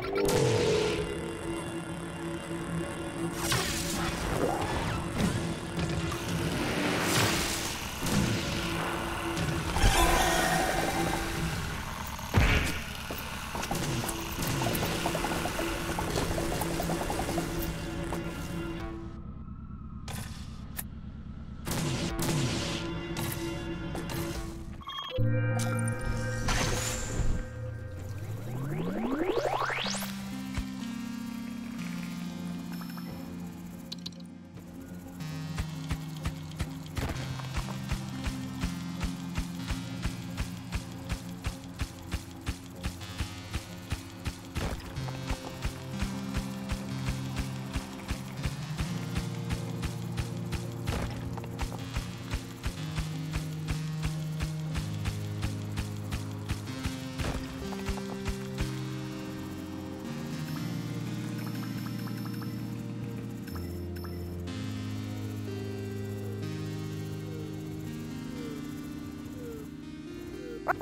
What?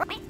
What?